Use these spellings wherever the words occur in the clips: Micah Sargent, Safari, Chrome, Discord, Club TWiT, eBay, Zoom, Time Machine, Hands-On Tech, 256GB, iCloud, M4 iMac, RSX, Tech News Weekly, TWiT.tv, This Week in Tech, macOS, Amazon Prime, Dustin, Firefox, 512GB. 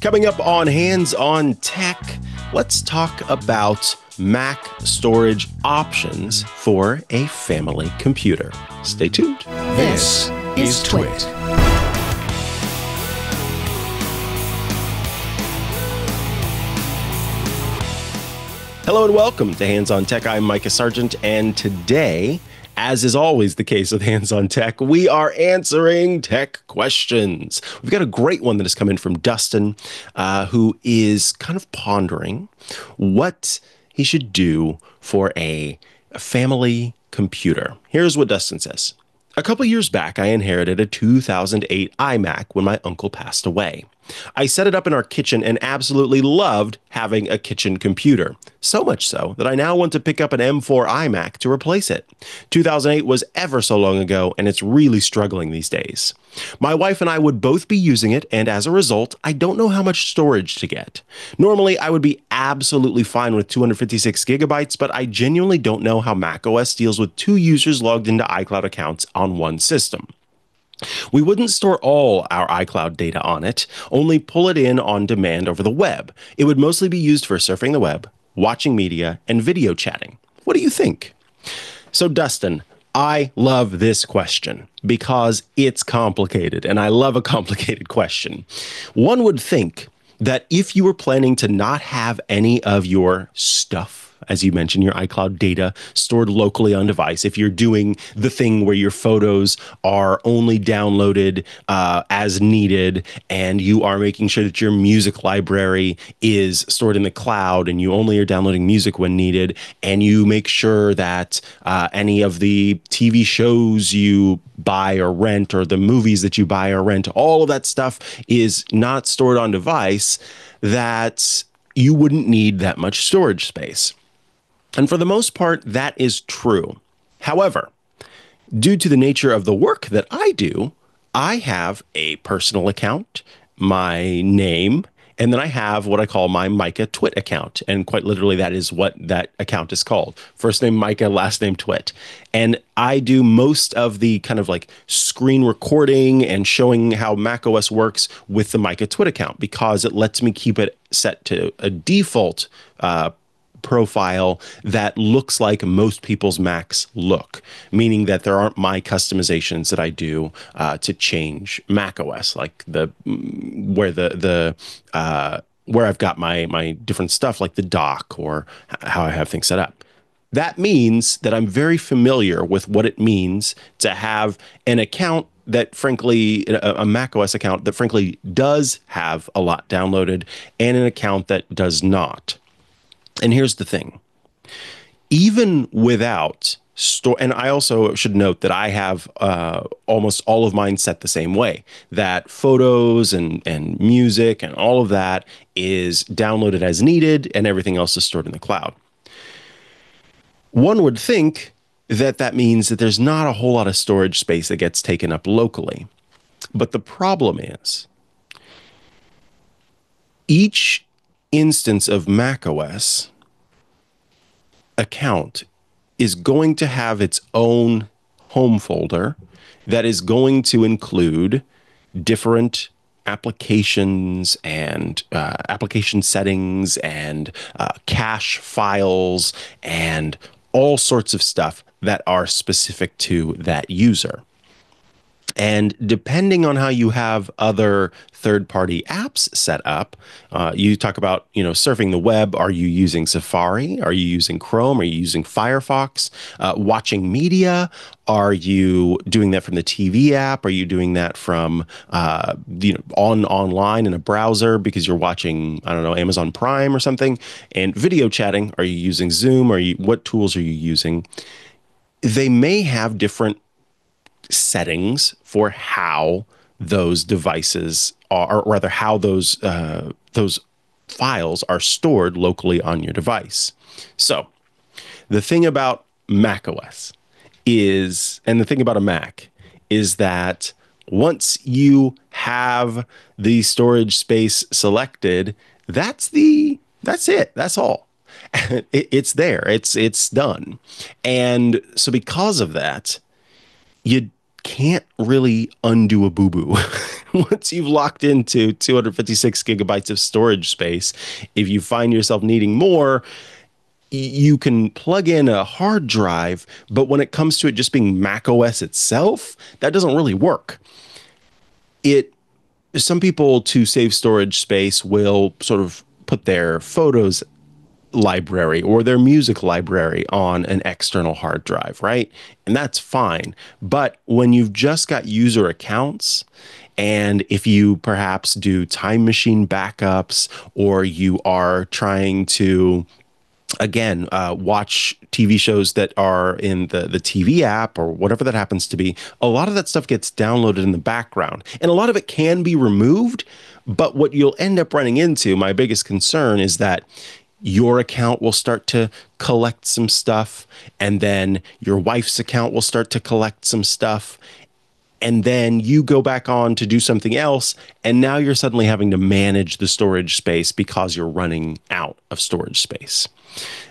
Coming up on Hands-On Tech, let's talk about Mac storage options for a family computer. Stay tuned. This is TWiT. Hello and welcome to Hands-On Tech. I'm Micah Sargent, and today, as is always the case with Hands-On Tech, we are answering tech questions. We've got a great one that has come in from Dustin, who is kind of pondering what he should do for a family computer. Here's what Dustin says. A couple years back, I inherited a 2008 iMac when my uncle passed away. I set it up in our kitchen and absolutely loved having a kitchen computer. So much so that I now want to pick up an M4 iMac to replace it. 2008 was ever so long ago, and it's really struggling these days. My wife and I would both be using it, and as a result, I don't know how much storage to get. Normally, I would be absolutely fine with 256 gigabytes, but I genuinely don't know how macOS deals with two users logged into iCloud accounts on one system. We wouldn't store all our iCloud data on it, only pull it in on demand over the web. It would mostly be used for surfing the web, watching media, and video chatting. What do you think? So, Dustin, I love this question because it's complicated, and I love a complicated question. One would think that if you were planning to not have any of your stuff, as you mentioned, your iCloud data stored locally on device, if you're doing the thing where your photos are only downloaded as needed, and you are making sure that your music library is stored in the cloud and you only are downloading music when needed, and you make sure that any of the TV shows you buy or rent or the movies that you buy or rent, all of that stuff is not stored on device, that you wouldn't need that much storage space. And for the most part, that is true. However, due to the nature of the work that I do, I have a personal account, my name, and then I have what I call my Micah TWiT account. And quite literally, that is what that account is called. First name Micah, last name TWiT. And I do most of the kind of like screen recording and showing how macOS works with the Micah TWiT account, because it lets me keep it set to a default profile that looks like most people's Macs look, meaning that there aren't my customizations that I do to change macOS, like where I've got my different stuff, like the dock or how I have things set up. That means that I'm very familiar with what it means to have an account that frankly, a macOS account that frankly does have a lot downloaded and an account that does not. And here's the thing, even without store, and I also should note that I have almost all of mine set the same way, that photos and music and all of that is downloaded as needed and everything else is stored in the cloud. One would think that that means that there's not a whole lot of storage space that gets taken up locally. But the problem is each instance of macOS account is going to have its own home folder that is going to include different applications and application settings and cache files and all sorts of stuff that are specific to that user. And depending on how you have other third-party apps set up, you talk about, you know, surfing the web. Are you using Safari? Are you using Chrome? Are you using Firefox? Watching media? Are you doing that from the TV app? Are you doing that from online in a browser because you're watching, I don't know, Amazon Prime or something? And video chatting? Are you using Zoom? What tools are you using? They may have different settings for how those devices are, or rather how those files are stored locally on your device. So the thing about macOS is, and the thing about a Mac is that once you have the storage space selected, that's it. That's all. It's there. It's done. And so because of that, you can't really undo a boo-boo. once you've locked into 256 gigabytes of storage space, if you find yourself needing more, you can plug in a hard drive. But when it comes to it just being macOS itself, that doesn't really work. Some people, to save storage space, will sort of put their photos library or their music library on an external hard drive, right? And that's fine. But when you've just got user accounts, and if you perhaps do Time Machine backups, or you are trying to, again, watch TV shows that are in the TV app or whatever that happens to be, a lot of that stuff gets downloaded in the background. And a lot of it can be removed, but what you'll end up running into, my biggest concern, is that your account will start to collect some stuff, and then your wife's account will start to collect some stuff, and then you go back on to do something else, and now you're suddenly having to manage the storage space because you're running out of storage space.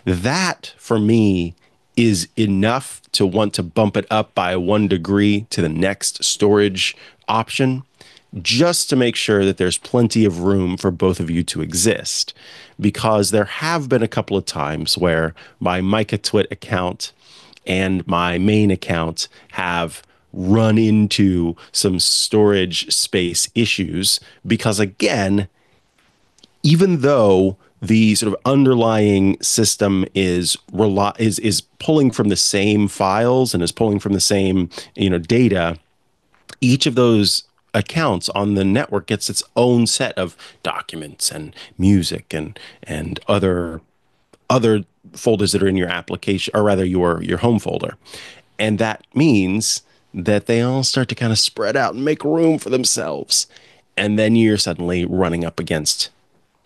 That, for me, is enough to want to bump it up by 1 degree to the next storage option, just to make sure that there's plenty of room for both of you to exist. Because there have been a couple of times where my Micah TWiT account and my main account have run into some storage space issues, because, again, even though the sort of underlying system is pulling from the same files and is pulling from the same, data, each of those accounts on the network gets its own set of documents and music and other folders that are in your application, or rather your home folder. And that means that they all start to kind of spread out and make room for themselves. And then you're suddenly running up against,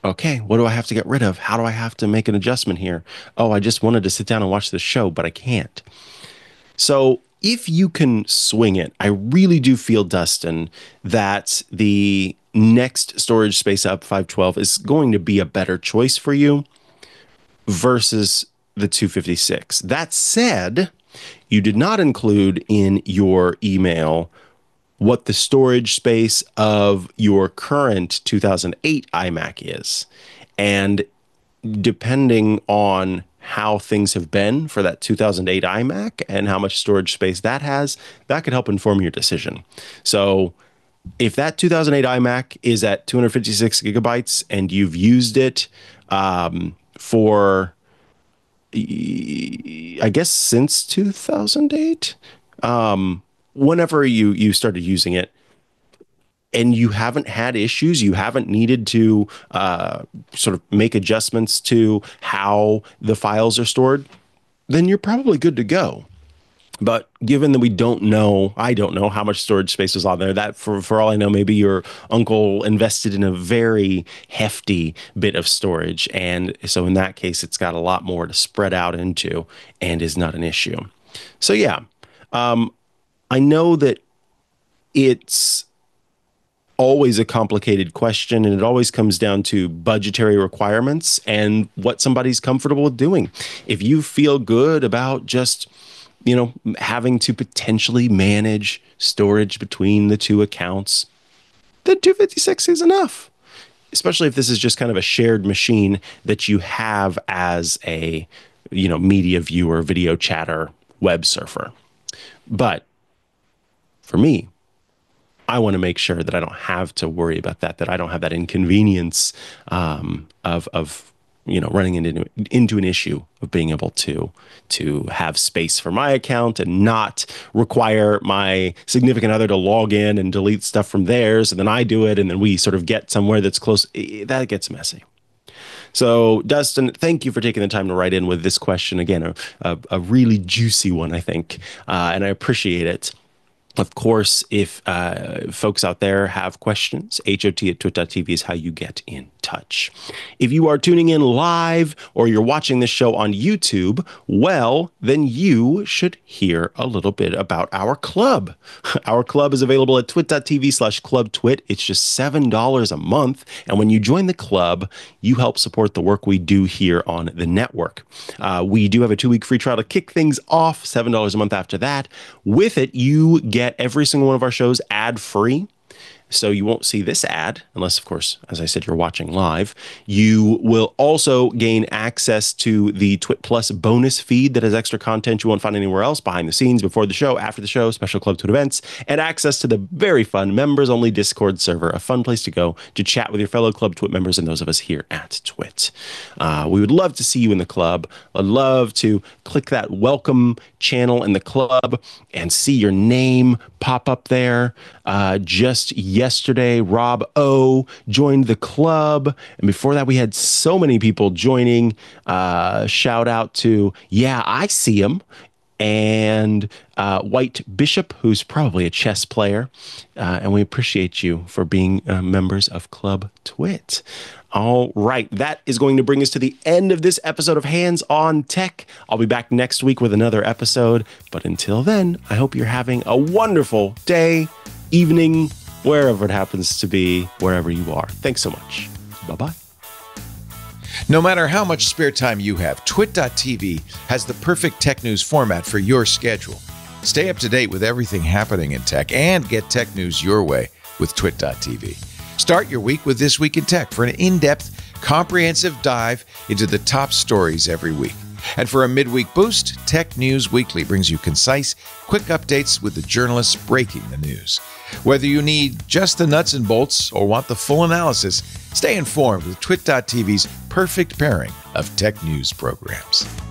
okay, what do I have to get rid of? How do I have to make an adjustment here? Oh, I just wanted to sit down and watch this show, but I can't. So if you can swing it, I really do feel, Dustin, that the next storage space up, 512, is going to be a better choice for you versus the 256. That said, you did not include in your email what the storage space of your current 2008 iMac is. And depending on how things have been for that 2008 iMac and how much storage space that has, that could help inform your decision. So if that 2008 iMac is at 256 gigabytes and you've used it for, I guess, since 2008, whenever you started using it, and you haven't had issues, you haven't needed to sort of make adjustments to how the files are stored, then you're probably good to go. But given that we don't know, I don't know how much storage space was on there, that for all I know, maybe your uncle invested in a very hefty bit of storage. And so in that case, it's got a lot more to spread out into and is not an issue. So yeah, I know that it's always a complicated question, and it always comes down to budgetary requirements and what somebody's comfortable with doing. If you feel good about just, having to potentially manage storage between the two accounts, then 256 is enough, especially if this is just kind of a shared machine that you have as a, media viewer, video chatter, web surfer. But for me, I want to make sure that I don't have to worry about that I don't have that inconvenience of running into an issue of being able to have space for my account and not require my significant other to log in and delete stuff from theirs, and then I do it, and then we sort of get somewhere that's close. That gets messy. So, Dustin, thank you for taking the time to write in with this question. Again, a really juicy one, I think, and I appreciate it. Of course, if folks out there have questions, HOT@twit.tv is how you get in touch. If you are tuning in live or you're watching this show on YouTube, well, then you should hear a little bit about our club. Our club is available at twit.tv/clubtwit. It's just $7 a month. And when you join the club, you help support the work we do here on the network. We do have a 2-week free trial to kick things off, $7 a month after that. With it, you get every single one of our shows ad-free. so you won't see this ad, unless, of course, as I said, you're watching live. You will also gain access to the TWiT Plus bonus feed that has extra content you won't find anywhere else, behind the scenes, before the show, after the show, special Club TWiT events, and access to the very fun members-only Discord server, a fun place to go to chat with your fellow Club TWiT members and those of us here at TWiT. We would love to see you in the club. I'd love to click that welcome channel in the club and see your name pop up there. Just yesterday, Rob O joined the club. And before that, we had so many people joining. Shout out to, yeah, I see him. And White Bishop, who's probably a chess player. And we appreciate you for being members of Club TWiT. All right, that is going to bring us to the end of this episode of Hands-On Tech. I'll be back next week with another episode. But until then, I hope you're having a wonderful day, evening, wherever it happens to be, wherever you are. Thanks so much. Bye-bye. No matter how much spare time you have, TWiT.tv has the perfect tech news format for your schedule. Stay up to date with everything happening in tech and get tech news your way with TWiT.tv. Start your week with This Week in Tech for an in-depth, comprehensive dive into the top stories every week. And for a midweek boost, Tech News Weekly brings you concise, quick updates with the journalists breaking the news. Whether you need just the nuts and bolts or want the full analysis, stay informed with TWiT.tv's perfect pairing of tech news programs.